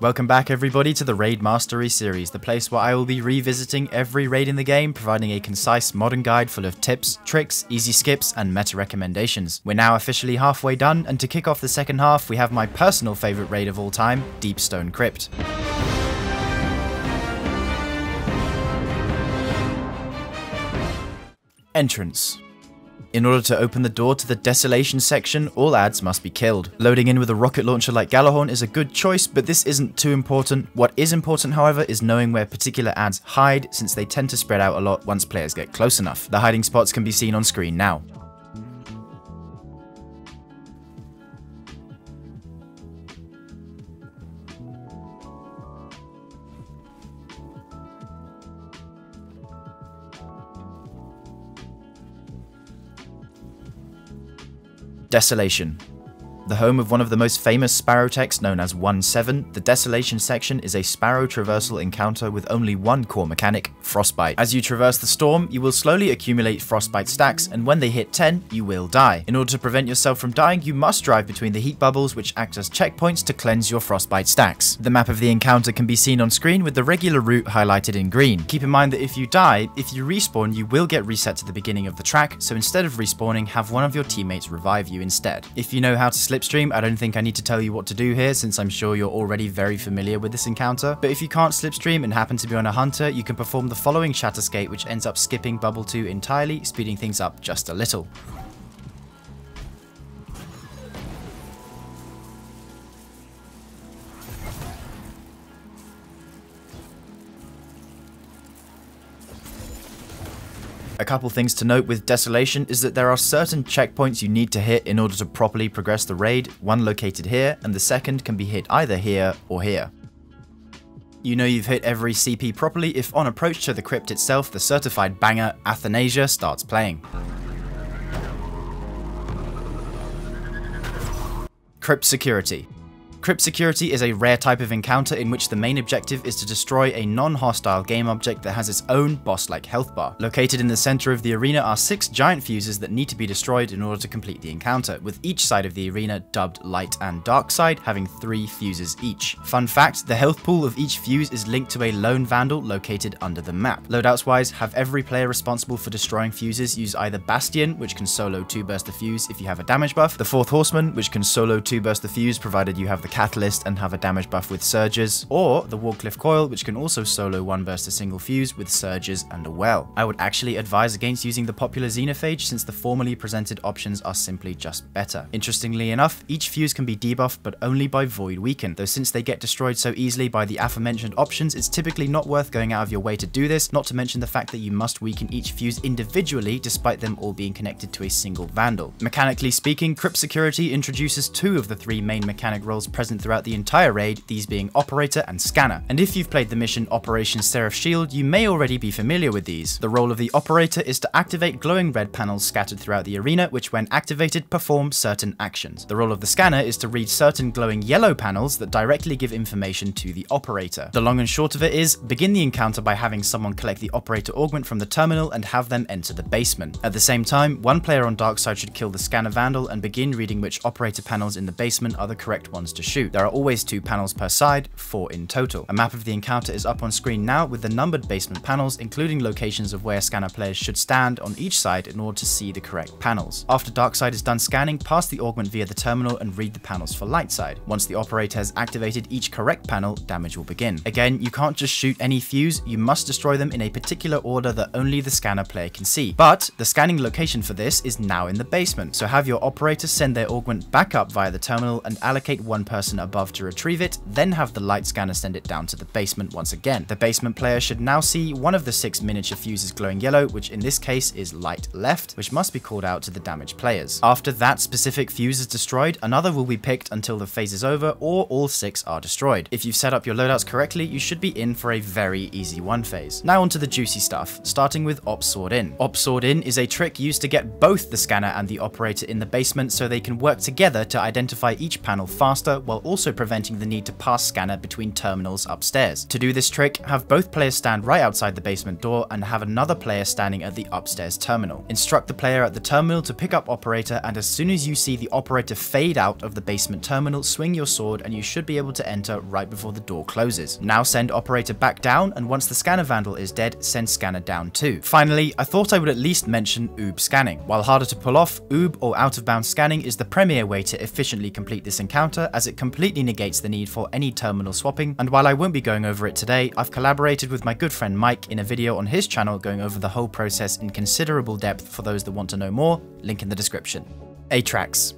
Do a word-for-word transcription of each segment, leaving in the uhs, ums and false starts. Welcome back everybody to the Raid Mastery series, the place where I will be revisiting every raid in the game, providing a concise modern guide full of tips, tricks, easy skips and meta recommendations. We're now officially halfway done, and to kick off the second half we have my personal favourite raid of all time, Deep Stone Crypt. Entrance. In order to open the door to the Desolation section, all adds must be killed. Loading in with a rocket launcher like Gjallarhorn is a good choice, but this isn't too important. What is important, however, is knowing where particular adds hide, since they tend to spread out a lot once players get close enough. The hiding spots can be seen on screen now. Desolation. The home of one of the most famous sparrow techs known as one seven, the Desolation section is a sparrow traversal encounter with only one core mechanic, Frostbite. As you traverse the storm, you will slowly accumulate Frostbite stacks, and when they hit ten, you will die. In order to prevent yourself from dying, you must drive between the heat bubbles, which act as checkpoints to cleanse your Frostbite stacks. The map of the encounter can be seen on screen with the regular route highlighted in green. Keep in mind that if you die, if you respawn, you will get reset to the beginning of the track, so instead of respawning, have one of your teammates revive you instead. If you know how to slipstream, I don't think I need to tell you what to do here, since I'm sure you're already very familiar with this encounter, but if you can't slipstream and happen to be on a hunter, you can perform the following shatterskate, which ends up skipping bubble two entirely, speeding things up just a little. A couple things to note with Desolation is that there are certain checkpoints you need to hit in order to properly progress the raid, one located here, and the second can be hit either here or here. You know you've hit every C P properly if on approach to the crypt itself the certified banger Athanasia starts playing. Crypt Security. Crypt Security is a rare type of encounter in which the main objective is to destroy a non-hostile game object that has its own boss-like health bar. Located in the center of the arena are six giant fuses that need to be destroyed in order to complete the encounter, with each side of the arena dubbed Light and Dark Side having three fuses each. Fun fact, the health pool of each fuse is linked to a lone vandal located under the map. Loadouts-wise, have every player responsible for destroying fuses use either Bastion, which can solo two burst the fuse if you have a damage buff, the fourth Horseman, which can solo two burst the fuse provided you have the Catalyst and have a damage buff with Surges, or the Wardcliff Coil, which can also solo one burst a single fuse with Surges and a well. I would actually advise against using the popular Xenophage, since the formerly presented options are simply just better. Interestingly enough, each fuse can be debuffed but only by Void Weaken, though since they get destroyed so easily by the aforementioned options, it's typically not worth going out of your way to do this, not to mention the fact that you must weaken each fuse individually despite them all being connected to a single vandal. Mechanically speaking, Crypt Security introduces two of the three main mechanic roles present throughout the entire raid, these being Operator and Scanner. And if you've played the mission Operation Seraph Shield, you may already be familiar with these. The role of the Operator is to activate glowing red panels scattered throughout the arena, which when activated perform certain actions. The role of the Scanner is to read certain glowing yellow panels that directly give information to the Operator. The long and short of it is, begin the encounter by having someone collect the Operator augment from the terminal and have them enter the basement. At the same time, one player on Dark Side should kill the Scanner Vandal and begin reading which Operator panels in the basement are the correct ones to shoot. There are always two panels per side, four in total. A map of the encounter is up on screen now with the numbered basement panels, including locations of where Scanner players should stand on each side in order to see the correct panels. After Dark Side is done scanning, pass the augment via the terminal and read the panels for Light Side. Once the Operator has activated each correct panel, damage will begin. Again, you can't just shoot any fuse, you must destroy them in a particular order that only the Scanner player can see. But the scanning location for this is now in the basement, so have your Operator send their augment back up via the terminal and allocate one person above to retrieve it, then have the Light Scanner send it down to the basement once again. The basement player should now see one of the six miniature fuses glowing yellow, which in this case is Light Left, which must be called out to the damaged players. After that specific fuse is destroyed, another will be picked until the phase is over or all six are destroyed. If you've set up your loadouts correctly, you should be in for a very easy one phase. Now onto the juicy stuff, starting with Op Sword In. Op Sword In is a trick used to get both the Scanner and the Operator in the basement so they can work together to identify each panel faster while while also preventing the need to pass scanner between terminals upstairs. To do this trick, have both players stand right outside the basement door and have another player standing at the upstairs terminal. Instruct the player at the terminal to pick up operator, and as soon as you see the operator fade out of the basement terminal, swing your sword and you should be able to enter right before the door closes. Now send operator back down, and once the scanner vandal is dead, send scanner down too. Finally, I thought I would at least mention O O B scanning. While harder to pull off, O O B or out of bounds scanning is the premier way to efficiently complete this encounter, as it completely negates the need for any terminal swapping, and while I won't be going over it today, I've collaborated with my good friend Mike in a video on his channel going over the whole process in considerable depth for those that want to know more, link in the description. Atraks.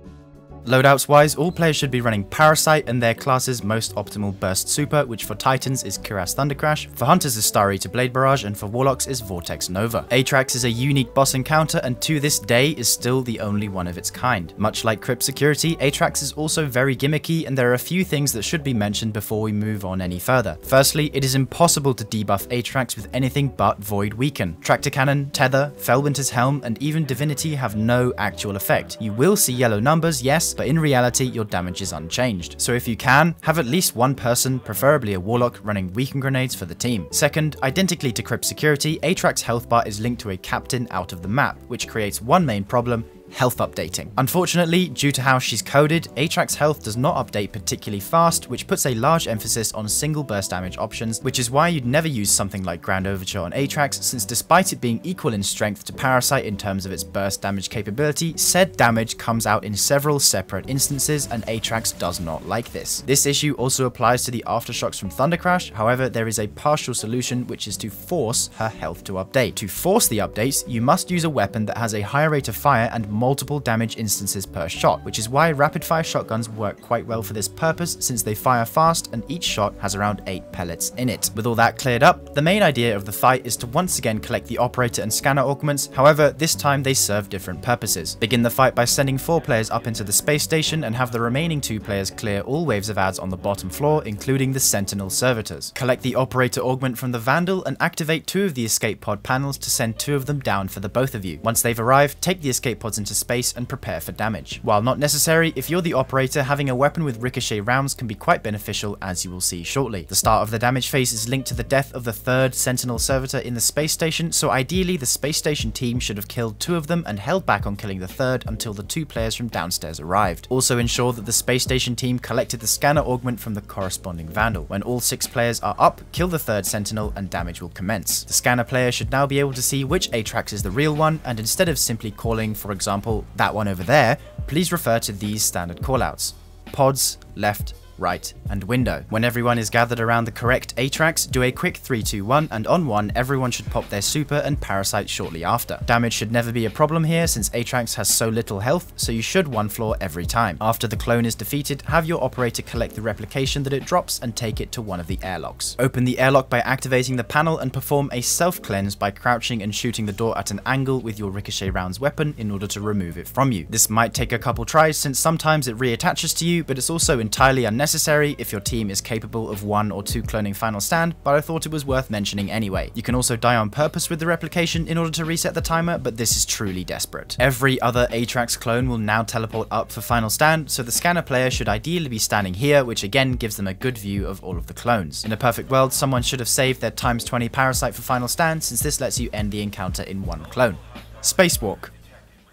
Loadouts wise, all players should be running Parasite and their class's most optimal burst super, which for Titans is Cuirass Thundercrash, for Hunters is Starry to Blade Barrage, and for Warlocks is Vortex Nova. Atraks is a unique boss encounter and to this day is still the only one of its kind. Much like Crypt Security, Atraks is also very gimmicky, and there are a few things that should be mentioned before we move on any further. Firstly, it is impossible to debuff Atraks with anything but Void Weaken. Tractor Cannon, Tether, Felwinter's Helm, and even Divinity have no actual effect. You will see yellow numbers, yes, but in reality your damage is unchanged. So if you can, have at least one person, preferably a Warlock, running Weaken Grenades for the team. Second, identically to Crypt Security, Atraks' health bar is linked to a captain out of the map, which creates one main problem: health updating. Unfortunately, due to how she's coded, Atraks' health does not update particularly fast, which puts a large emphasis on single burst damage options, which is why you'd never use something like Ground Overture on Atraks, since despite it being equal in strength to Parasite in terms of its burst damage capability, said damage comes out in several separate instances, and Atraks does not like this. This issue also applies to the aftershocks from Thundercrash. However, there is a partial solution, which is to force her health to update. To force the updates, you must use a weapon that has a higher rate of fire and multiple damage instances per shot, which is why rapid fire shotguns work quite well for this purpose, since they fire fast and each shot has around eight pellets in it. With all that cleared up, the main idea of the fight is to once again collect the operator and scanner augments. However, this time they serve different purposes. Begin the fight by sending four players up into the space station and have the remaining two players clear all waves of adds on the bottom floor, including the sentinel servitors. Collect the operator augment from the vandal and activate two of the escape pod panels to send two of them down for the both of you. Once they've arrived, take the escape pods into to space and prepare for damage. While not necessary, if you're the operator, having a weapon with ricochet rounds can be quite beneficial, as you will see shortly. The start of the damage phase is linked to the death of the third sentinel servitor in the space station, so ideally the space station team should have killed two of them and held back on killing the third until the two players from downstairs arrived. Also ensure that the space station team collected the scanner augment from the corresponding vandal. When all six players are up, kill the third sentinel and damage will commence. The scanner player should now be able to see which Atraks is the real one, and instead of simply calling, for example, that one over there, please refer to these standard callouts: pods, left, right, and window. When everyone is gathered around the correct Atraks, do a quick three two one, and on one, everyone should pop their super and Parasite shortly after. Damage should never be a problem here, since Atraks has so little health, so you should one floor every time. After the clone is defeated, have your operator collect the replication that it drops and take it to one of the airlocks. Open the airlock by activating the panel and perform a self-cleanse by crouching and shooting the door at an angle with your ricochet rounds weapon in order to remove it from you. This might take a couple tries, since sometimes it reattaches to you, but it's also entirely unnecessary necessary if your team is capable of one or two cloning final stand, but I thought it was worth mentioning anyway. You can also die on purpose with the replication in order to reset the timer, but this is truly desperate. Every other Atraks clone will now teleport up for final stand, so the scanner player should ideally be standing here, which again gives them a good view of all of the clones. In a perfect world, someone should have saved their times twenty Parasite for final stand, since this lets you end the encounter in one clone. Spacewalk.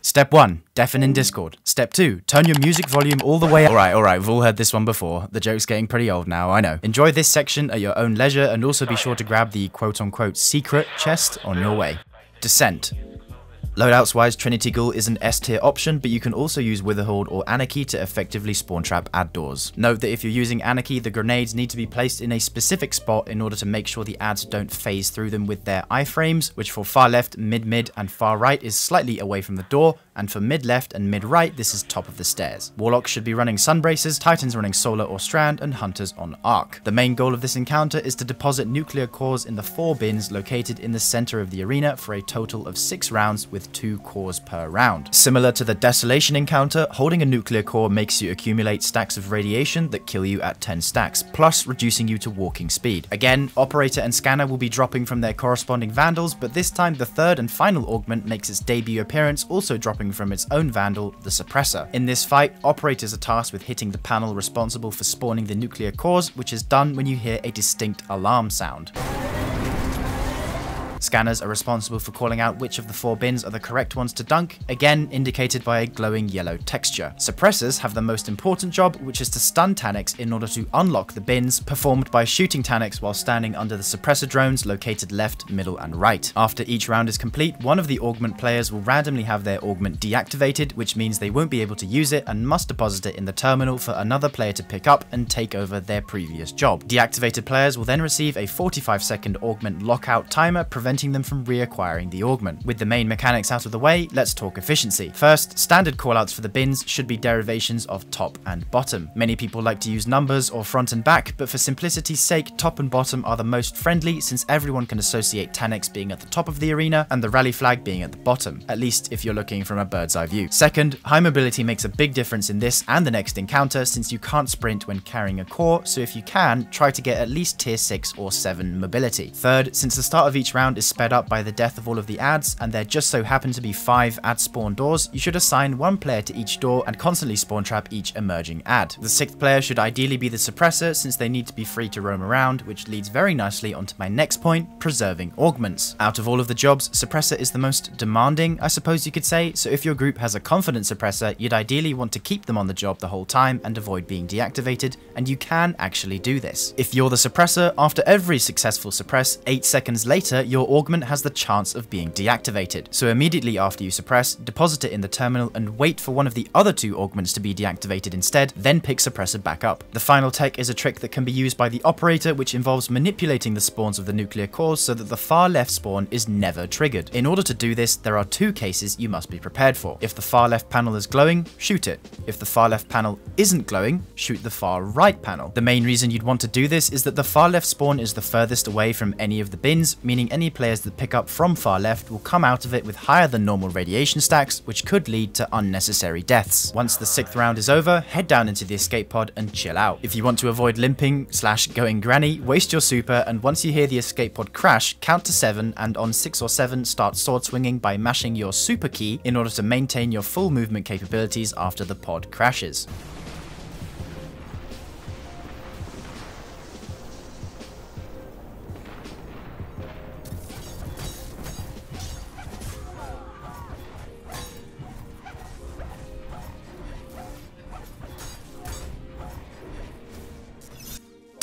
Step one. Deafen in Discord. Step two. Turn your music volume all the way up. Alright, alright, we've all heard this one before. The joke's getting pretty old now, I know. Enjoy this section at your own leisure, and also be sure to grab the quote-unquote secret chest on your way. Descent. Loadouts wise, Trinity Ghoul is an S tier option, but you can also use Witherhold or Anarchy to effectively spawn trap add doors. Note that if you're using Anarchy, the grenades need to be placed in a specific spot in order to make sure the adds don't phase through them with their iframes, which for far left, mid mid, and far right is slightly away from the door, and for mid left and mid right, this is top of the stairs. Warlocks should be running sun braces, Titans running solar or strand, and Hunters on arc. The main goal of this encounter is to deposit nuclear cores in the four bins located in the center of the arena for a total of six rounds with with two cores per round. Similar to the Desolation encounter, holding a nuclear core makes you accumulate stacks of radiation that kill you at ten stacks, plus reducing you to walking speed. Again, Operator and Scanner will be dropping from their corresponding Vandals, but this time the third and final augment makes its debut appearance, also dropping from its own Vandal, the Suppressor. In this fight, Operators are tasked with hitting the panel responsible for spawning the nuclear cores, which is done when you hear a distinct alarm sound. Scanners are responsible for calling out which of the four bins are the correct ones to dunk, again indicated by a glowing yellow texture. Suppressors have the most important job, which is to stun Taniks in order to unlock the bins, performed by shooting Taniks while standing under the suppressor drones located left, middle and right. After each round is complete, one of the augment players will randomly have their augment deactivated, which means they won't be able to use it and must deposit it in the terminal for another player to pick up and take over their previous job. Deactivated players will then receive a forty-five second augment lockout timer, preventing them from reacquiring the augment. With the main mechanics out of the way, let's talk efficiency. First, standard callouts for the bins should be derivations of top and bottom. Many people like to use numbers or front and back, but for simplicity's sake, top and bottom are the most friendly since everyone can associate Taniks being at the top of the arena and the rally flag being at the bottom, at least if you're looking from a bird's eye view. Second, high mobility makes a big difference in this and the next encounter since you can't sprint when carrying a core, so if you can, try to get at least tier six or seven mobility. Third, since the start of each round is sped up by the death of all of the adds, and there just so happen to be five ad spawn doors, you should assign one player to each door and constantly spawn trap each emerging ad. The sixth player should ideally be the suppressor since they need to be free to roam around, which leads very nicely onto my next point, preserving augments. Out of all of the jobs, suppressor is the most demanding, I suppose you could say, so if your group has a confident suppressor, you'd ideally want to keep them on the job the whole time and avoid being deactivated, and you can actually do this. If you're the suppressor, after every successful suppress, eight seconds later, your augment has the chance of being deactivated. So immediately after you suppress, deposit it in the terminal and wait for one of the other two augments to be deactivated instead, then pick suppressor back up. The final tech is a trick that can be used by the operator, which involves manipulating the spawns of the nuclear cores so that the far left spawn is never triggered. In order to do this, there are two cases you must be prepared for. If the far left panel is glowing, shoot it. If the far left panel isn't glowing, shoot the far right panel. The main reason you'd want to do this is that the far left spawn is the furthest away from any of the bins, meaning any players that pick up from far left will come out of it with higher than normal radiation stacks, which could lead to unnecessary deaths. Once the sixth round is over, head down into the escape pod and chill out. If you want to avoid limping slash going granny, waste your super, and once you hear the escape pod crash, count to seven, and on six or seven start sword swinging by mashing your super key in order to maintain your full movement capabilities after the pod crashes.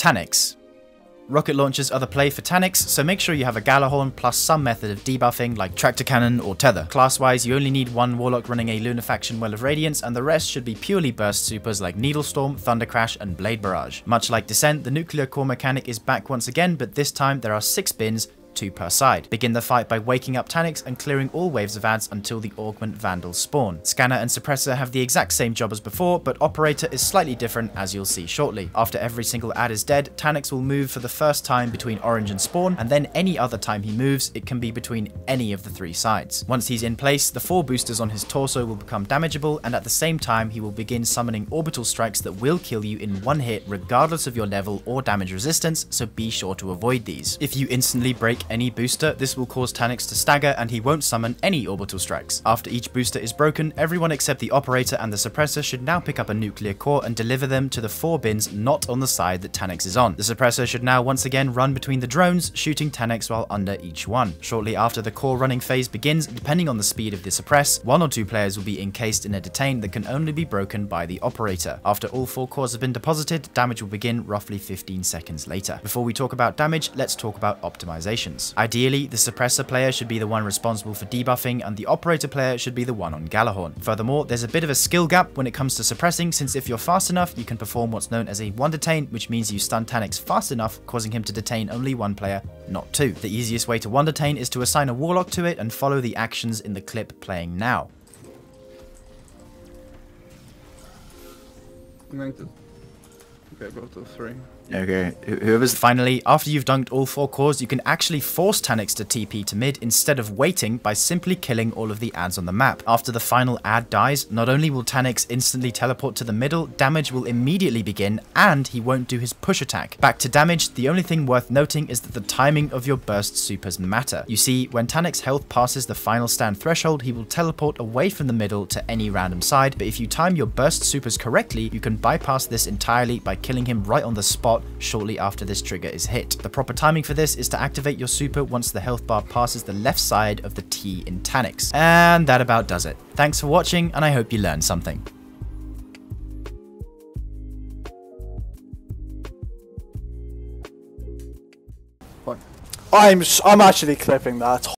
Taniks. Rocket launchers are the play for Taniks, so make sure you have a Gjallarhorn plus some method of debuffing like Tractor Cannon or Tether. Class-wise, you only need one Warlock running a Lunafaction Well of Radiance, and the rest should be purely burst supers like Needlestorm, Thundercrash and Blade Barrage. Much like Descent, the nuclear core mechanic is back once again, but this time there are six bins, two per side. Begin the fight by waking up Taniks and clearing all waves of adds until the augment vandals spawn. Scanner and suppressor have the exact same job as before, but operator is slightly different, as you'll see shortly. After every single add is dead, Taniks will move for the first time between orange and spawn, and then any other time he moves, it can be between any of the three sides. Once he's in place, the four boosters on his torso will become damageable, and at the same time he will begin summoning orbital strikes that will kill you in one hit regardless of your level or damage resistance, so be sure to avoid these. If you instantly break any booster, this will cause Taniks to stagger and he won't summon any orbital strikes. After each booster is broken, everyone except the operator and the suppressor should now pick up a nuclear core and deliver them to the four bins not on the side that Taniks is on. The suppressor should now once again run between the drones, shooting Taniks while under each one. Shortly after the core running phase begins, depending on the speed of the suppress, one or two players will be encased in a detain that can only be broken by the operator. After all four cores have been deposited, damage will begin roughly fifteen seconds later. Before we talk about damage, let's talk about optimization. Ideally, the suppressor player should be the one responsible for debuffing and the operator player should be the one on Gjallarhorn. Furthermore, there's a bit of a skill gap when it comes to suppressing, since if you're fast enough, you can perform what's known as a one detain, which means you stun Taniks fast enough, causing him to detain only one player, not two. The easiest way to one detain is to assign a warlock to it and follow the actions in the clip playing now. United. Okay, both of three. Okay, whoever's... Finally, after you've dunked all four cores, you can actually force Taniks to T P to mid instead of waiting by simply killing all of the adds on the map. After the final add dies, not only will Taniks instantly teleport to the middle, damage will immediately begin, and he won't do his push attack. Back to damage, the only thing worth noting is that the timing of your burst supers matter. You see, when Taniks' health passes the final stand threshold, he will teleport away from the middle to any random side, but if you time your burst supers correctly, you can bypass this entirely by killing him right on the spot shortly after this trigger is hit. The proper timing for this is to activate your super once the health bar passes the left side of the T in Taniks. And that about does it. Thanks for watching, and I hope you learned something. What? I'm, I'm actually clipping that.